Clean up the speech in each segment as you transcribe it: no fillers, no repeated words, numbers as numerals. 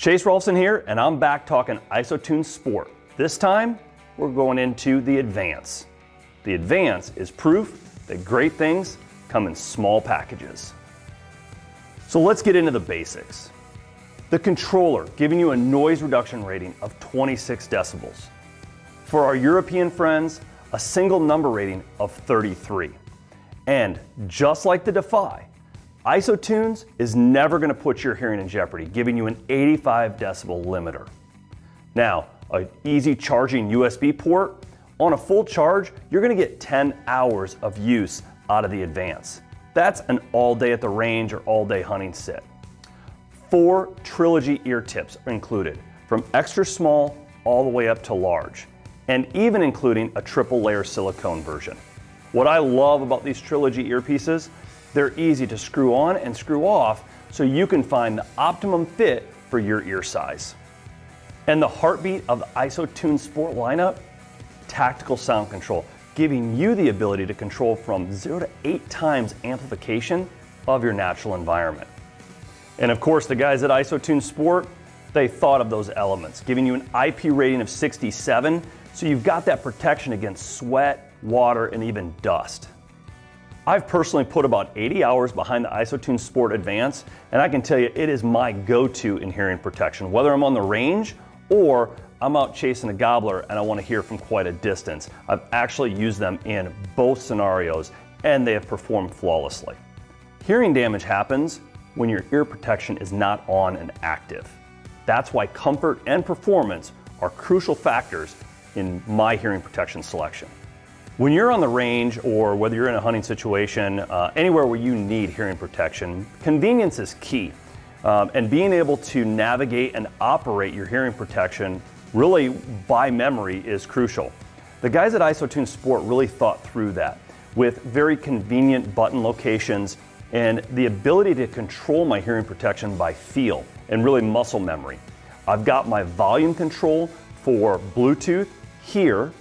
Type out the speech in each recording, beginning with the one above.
Chase Rolfson here, and I'm back talking ISOtunes Sport. This time, we're going into the Advance. The Advance is proof that great things come in small packages. So let's get into the basics. The controller giving you a noise reduction rating of 26 decibels. For our European friends, a single number rating of 33. And just like the Defy, ISOtunes is never going to put your hearing in jeopardy, giving you an 85 decibel limiter. Now, an easy charging USB port, on a full charge, you're going to get 10 hours of use out of the Advance. That's an all day at the range or all day hunting sit. 4 Trilogy ear tips are included, from extra small all the way up to large, and even including a triple layer silicone version. What I love about these Trilogy earpieces, they're easy to screw on and screw off so you can find the optimum fit for your ear size. And the heartbeat of the ISOtunes Sport lineup, tactical sound control, giving you the ability to control from 0 to 8 times amplification of your natural environment. And of course, the guys at ISOtunes Sport, they thought of those elements, giving you an IP rating of 67, so you've got that protection against sweat, water, and even dust. I've personally put about 80 hours behind the ISOtunes Sport Advance, and I can tell you it is my go-to in hearing protection, whether I'm on the range or I'm out chasing a gobbler and I want to hear from quite a distance. I've actually used them in both scenarios, and they have performed flawlessly. Hearing damage happens when your ear protection is not on and active. That's why comfort and performance are crucial factors in my hearing protection selection. When you're on the range or whether you're in a hunting situation, anywhere where you need hearing protection, convenience is key. And being able to navigate and operate your hearing protection really by memory is crucial. The guys at ISOtunes Sport really thought through that with very convenient button locations and the ability to control my hearing protection by feel and really muscle memory. I've got my volume control for Bluetooth here,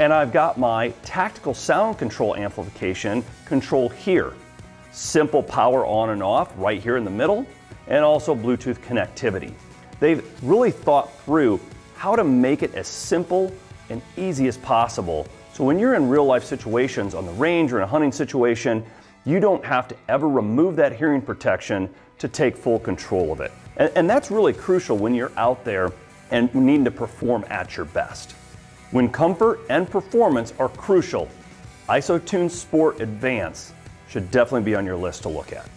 and I've got my tactical sound control amplification control here. Simple power on and off right here in the middle, and also Bluetooth connectivity. They've really thought through how to make it as simple and easy as possible. So when you're in real life situations on the range or in a hunting situation, you don't have to ever remove that hearing protection to take full control of it. And that's really crucial when you're out there and needing to perform at your best. When comfort and performance are crucial, ISOtunes Sport Advance should definitely be on your list to look at.